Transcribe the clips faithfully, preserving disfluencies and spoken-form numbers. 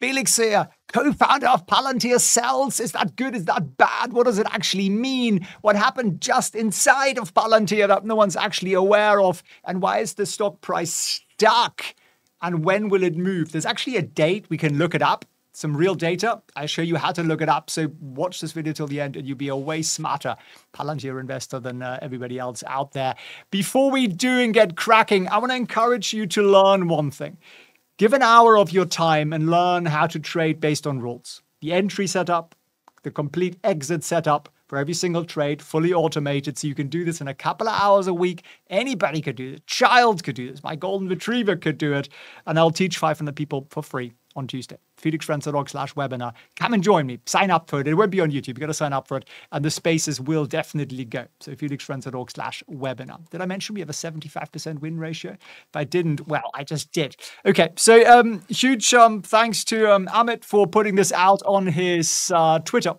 Felix here, co-founder of Palantir Cells. Is that good? Is that bad? What does it actually mean? What happened just inside of Palantir that no one's actually aware of? And why is the stock price stuck? And when will it move? There's actually a date we can look it up. Some real data. I show you how to look it up. So watch this video till the end and you'll be a way smarter Palantir investor than uh, everybody else out there. Before we do and get cracking, I want to encourage you to learn one thing. Give an hour of your time and learn how to trade based on rules. The entry setup, the complete exit setup for every single trade, fully automated. So you can do this in a couple of hours a week. Anybody could do this. Child could do this. My golden retriever could do it. And I'll teach five hundred people for free on Tuesday. Felix Friends dot org slash webinar. Come and join me. Sign up for it. It won't be on YouTube. You've got to sign up for it. And the spaces will definitely go. So Felix Friends dot org slash webinar. Did I mention we have a seventy-five percent win ratio? If I didn't, well, I just did. Okay. So um, huge um, thanks to um, Amit for putting this out on his uh, Twitter.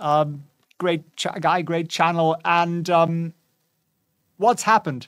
Um, great ch guy, great channel. And um, what's happened?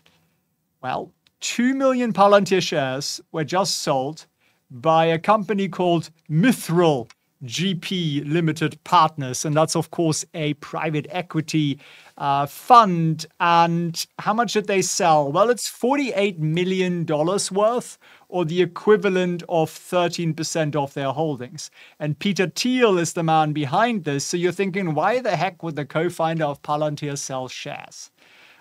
Well, two million Palantir shares were just sold by a company called Mithril G P Limited Partners. And that's, of course, a private equity uh, fund. And how much did they sell? Well, it's forty-eight million dollars worth, or the equivalent of thirteen percent of their holdings. And Peter Thiel is the man behind this. So you're thinking, why the heck would the co-founder of Palantir sell shares?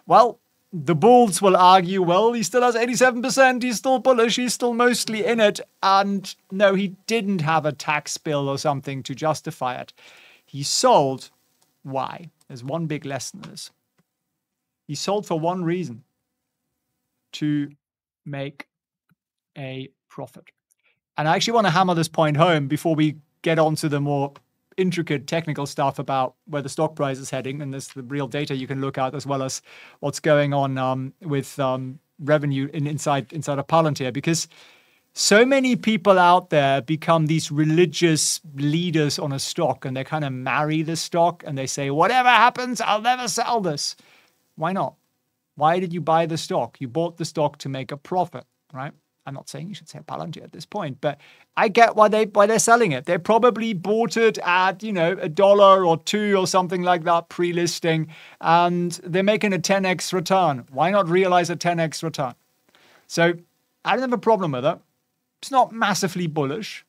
Well, the bulls will argue, well, he still has eighty-seven percent, he's still bullish, he's still mostly in it. And no, he didn't have a tax bill or something to justify it. He sold. Why? There's one big lesson in this. He sold for one reason: to make a profit. And I actually want to hammer this point home before we get on to the more intricate technical stuff about where the stock price is heading, and there's the real data you can look at, as well as what's going on um, with um, revenue in, inside inside of Palantir, because so many people out there become these religious leaders on a stock, and they kind of marry the stock, and they say, whatever happens, I'll never sell this. Why not? Why did you buy the stock? You bought the stock to make a profit, right? I'm not saying you should sell Palantir at this point, but I get why, they, why they're selling it. They probably bought it at, you know, a dollar or two or something like that pre-listing, and they're making a ten X return. Why not realize a ten X return? So I don't have a problem with it. It's not massively bullish,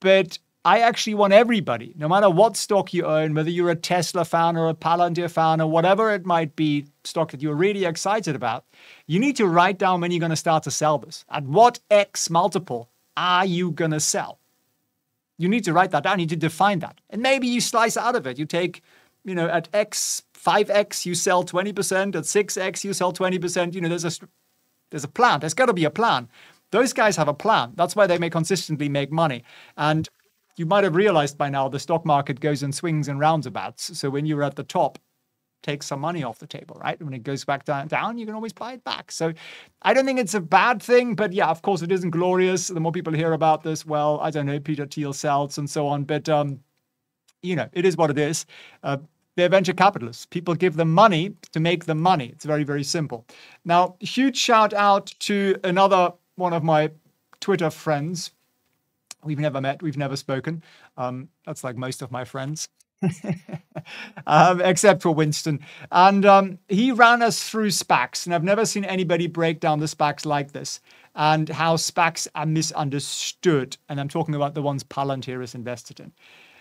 but I actually want everybody, no matter what stock you own, whether you're a Tesla fan or a Palantir fan or whatever it might be, stock that you're really excited about, you need to write down when you're going to start to sell this. At what X multiple are you going to sell? You need to write that down. You need to define that. And maybe you slice out of it. You take, you know, at X, five X, you sell twenty percent. At six X, you sell twenty percent. You know, there's a, there's a plan. There's got to be a plan. Those guys have a plan. That's why they may consistently make money. And you might have realized by now the stock market goes in swings and roundabouts. So when you're at the top, take some money off the table, right? When it goes back down, down, you can always buy it back. So I don't think it's a bad thing, but yeah, of course it isn't glorious. The more people hear about this, well, I don't know, Peter Thiel sells and so on. But, um, you know, it is what it is. Uh, they're venture capitalists. People give them money to make them money. It's very, very simple. Now, huge shout out to another one of my Twitter friends. We've never met. We've never spoken. Um, that's like most of my friends, um, except for Winston. And um, he ran us through SPACs. And I've never seen anybody break down the SPACs like this, and how SPACs are misunderstood. And I'm talking about the ones Palantir is invested in.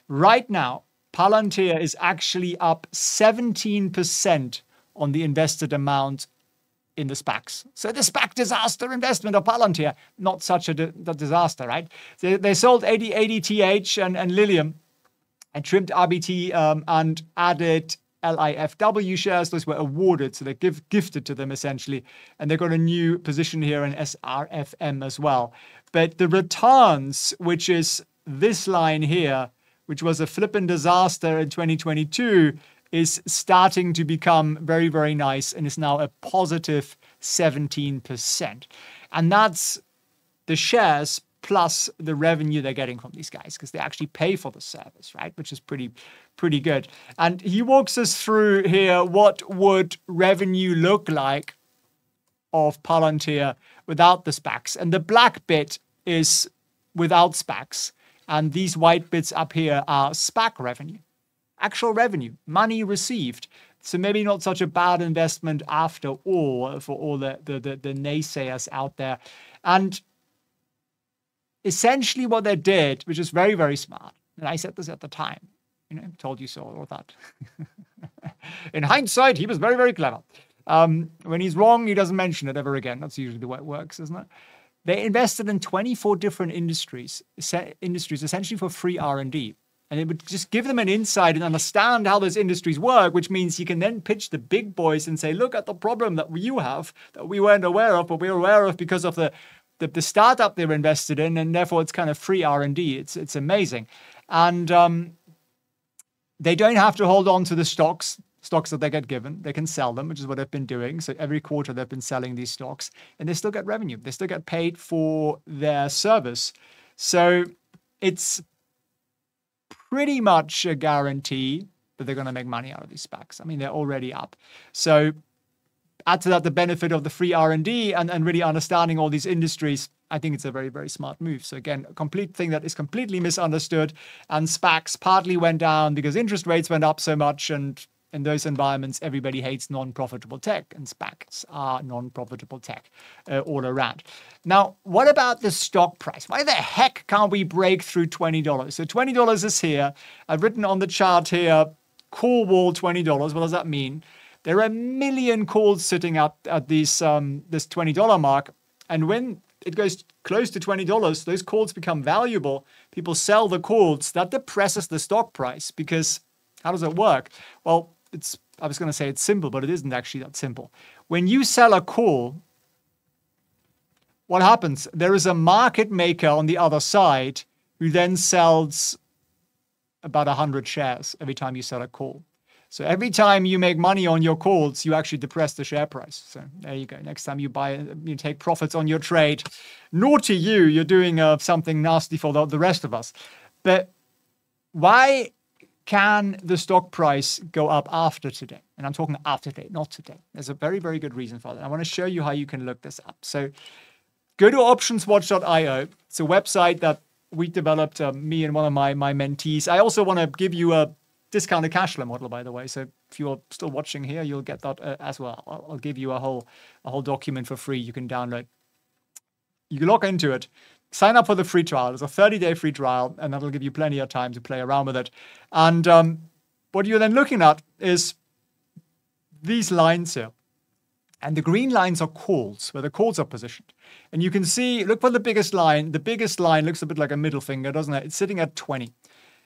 Right now, Palantir is actually up seventeen percent on the invested amount in the SPACs. So the SPAC disaster investment of Palantir, not such a, di a disaster, right? They, they sold A D T H and, and Lilium, and trimmed R B T um, and added L I F W shares. Those were awarded, so they give gifted to them essentially. And they've got a new position here in S R F M as well. But the returns, which is this line here, which was a flippin' disaster in twenty twenty-two, is starting to become very, very nice, and is now a positive seventeen percent. And that's the shares plus the revenue they're getting from these guys, because they actually pay for the service, right? Which is pretty, pretty good. And he walks us through here what would revenue look like of Palantir without the SPACs. And the black bit is without SPACs. And these white bits up here are SPAC revenue, actual revenue, money received. So maybe not such a bad investment after all for all the, the, the, the naysayers out there. And essentially what they did, which is very, very smart, and I said this at the time, you know, told you so, all that. In hindsight, he was very, very clever. Um, when he's wrong, he doesn't mention it ever again. That's usually the way it works, isn't it? They invested in twenty-four different industries, industries essentially for free R and D. And it would just give them an insight and understand how those industries work, which means you can then pitch the big boys and say, look at the problem that you have that we weren't aware of, but we're aware of because of the, the, the startup they're invested in, and therefore it's kind of free R and D. It's, it's amazing. And um, they don't have to hold on to the stocks. Stocks that they get given, they can sell them, which is what they've been doing. So every quarter they've been selling these stocks, and they still get revenue. They still get paid for their service. So it's pretty much a guarantee that they're going to make money out of these SPACs. I mean, they're already up. So add to that the benefit of the free R and D and, and really understanding all these industries. I think it's a very, very smart move. So again, a complete thing that is completely misunderstood. And SPACs partly went down because interest rates went up so much, and in those environments, everybody hates non-profitable tech, and SPACs are non-profitable tech uh, all around. Now, what about the stock price? Why the heck can't we break through twenty dollars? So twenty dollars is here. I've written on the chart here, call wall twenty dollars. What does that mean? There are a million calls sitting up at these, um, this twenty dollar mark, and when it goes close to twenty dollars, those calls become valuable. People sell the calls. That depresses the stock price because how does it work? Well, It's, I was going to say it's simple, but it isn't actually that simple. When you sell a call, what happens? There is a market maker on the other side who then sells about one hundred shares every time you sell a call. So every time you make money on your calls, you actually depress the share price. So there you go. Next time you buy, you take profits on your trade. Naughty you, you're doing uh, something nasty for the, the rest of us. But why can the stock price go up after today? And I'm talking after today, not today. There's a very, very good reason for that. I want to show you how you can look this up. So go to options watch dot i o. It's a website that we developed, uh, me and one of my, my mentees. I also want to give you a discounted cash flow model, by the way. So if you're still watching here, you'll get that uh, as well. I'll, I'll give you a whole, a whole document for free you can download. You can log into it. Sign up for the free trial. It's a thirty day free trial, and that'll give you plenty of time to play around with it. And um, what you're then looking at is these lines here. And the green lines are calls, where the calls are positioned. And you can see, look for the biggest line. The biggest line looks a bit like a middle finger, doesn't it? It's sitting at twenty.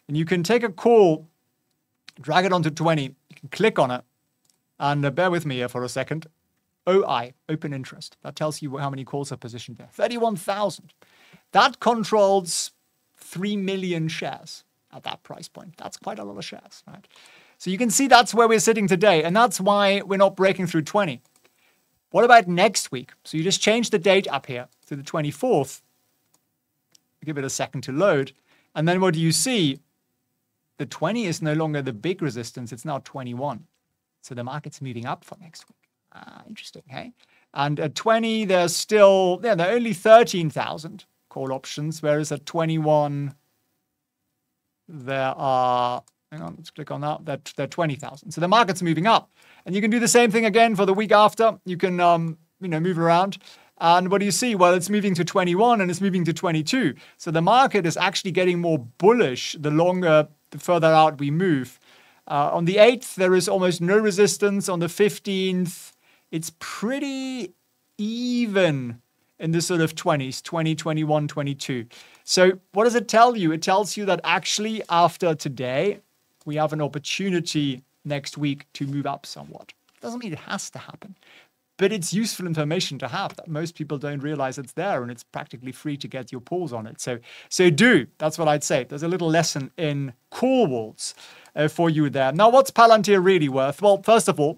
And you can take a call, drag it onto twenty. You can click on it. And uh, bear with me here for a second. O I, open interest. That tells you how many calls are positioned there. thirty-one thousand. That controls three million shares at that price point. That's quite a lot of shares, right? So you can see that's where we're sitting today, and that's why we're not breaking through twenty. What about next week? So you just change the date up here to the twenty-fourth. Give it a second to load. And then what do you see? The twenty is no longer the big resistance. It's now twenty-one. So the market's moving up for next week. Ah, interesting, hey? And at twenty, there's still, yeah, there are only thirteen thousand. Call options, whereas at twenty-one, there are, hang on, let's click on that, they're, they're twenty thousand. So the market's moving up. And you can do the same thing again for the week after. You can, um, you know, move around. And what do you see? Well, it's moving to twenty-one and it's moving to twenty-two. So the market is actually getting more bullish the longer, the further out we move. Uh, on the eighth, there is almost no resistance. On the fifteenth, it's pretty even in the sort of twenties, twenty, twenty-one, twenty-two. So what does it tell you? It tells you that actually after today, we have an opportunity next week to move up somewhat. Doesn't mean it has to happen, but it's useful information to have that most people don't realize it's there, and it's practically free to get your paws on it. So, so do, that's what I'd say. There's a little lesson in call walls uh, for you there. Now, what's Palantir really worth? Well, first of all,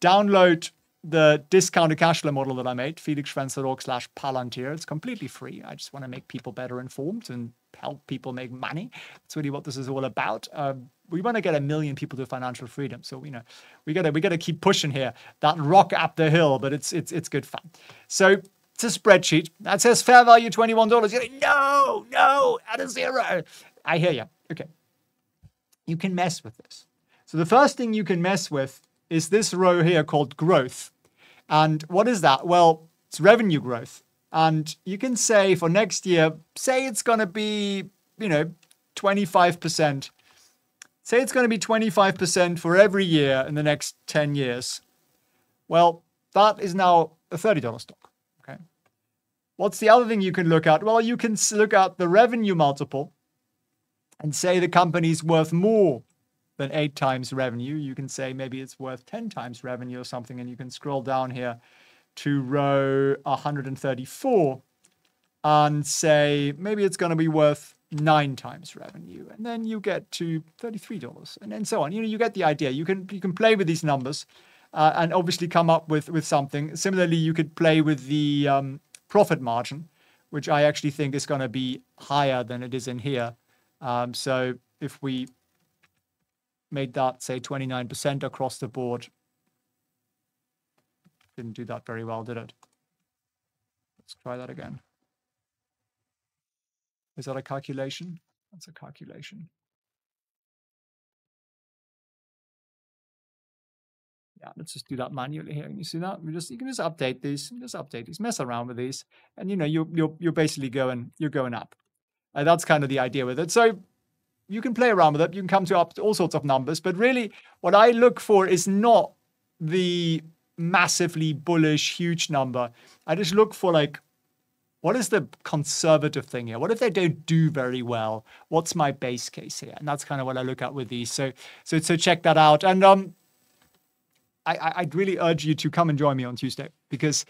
download the discounted cash flow model that I made, felix friends dot org slash Palantir. It's completely free. I just want to make people better informed and help people make money. That's really what this is all about. Um, we want to get a million people to financial freedom. So, you know, we gotta we gotta keep pushing here. That rock up the hill, but it's it's it's good fun. So It's a spreadsheet that says fair value twenty-one dollars. You're like, no, no, at a zero. I hear you. Okay. You can mess with this. So the first thing you can mess with is this row here called growth. And what is that? Well, it's revenue growth. And you can say for next year, say it's going to be, you know, twenty-five percent. Say it's going to be twenty-five percent for every year in the next ten years. Well, that is now a thirty dollar stock. Okay. What's the other thing you can look at? Well, you can look at the revenue multiple and say the company's worth more than eight times revenue. You can say maybe it's worth ten times revenue or something, and you can scroll down here to row one hundred thirty-four and say maybe it's going to be worth nine times revenue, and then you get to thirty-three dollars, and then so on. You know, you get the idea. You can you can play with these numbers uh, and obviously come up with with something. Similarly, you could play with the um, profit margin, which I actually think is going to be higher than it is in here. Um, so if we made that, say, twenty-nine percent across the board. Didn't do that very well, did it? Let's try that again. Is that a calculation? That's a calculation. Yeah, let's just do that manually here. Can you see that? We just you can just update these, you can just update these, mess around with these, and you know you're you're you're basically going you're going up. And that's kind of the idea with it. So you can play around with it. You can come to up to all sorts of numbers, but really, what I look for is not the massively bullish, huge number. I just look for, like, what is the conservative thing here? What if they don't do very well? What's my base case here? And that's kind of what I look at with these. So, so, so check that out. And um, I, I'd really urge you to come and join me on Tuesday, because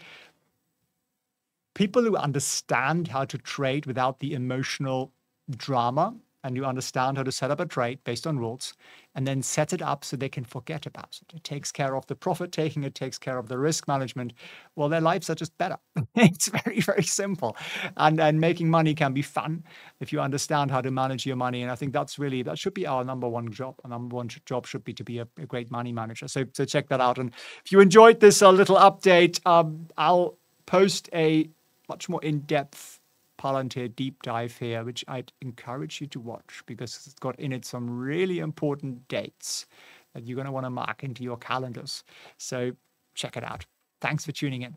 people who understand how to trade without the emotional drama, and you understand how to set up a trade based on rules, and then set it up so they can forget about it. It takes care of the profit-taking, it takes care of the risk management. Well, their lives are just better. It's very, very simple. And, and making money can be fun if you understand how to manage your money. And I think that's really, that should be our number one job. Our number one job should be to be a, a great money manager. So, so check that out. And if you enjoyed this uh, little update, um, I'll post a much more in-depth Palantir deep dive here, which I'd encourage you to watch, because it's got in it some really important dates that you're going to want to mark into your calendars. So check it out. Thanks for tuning in.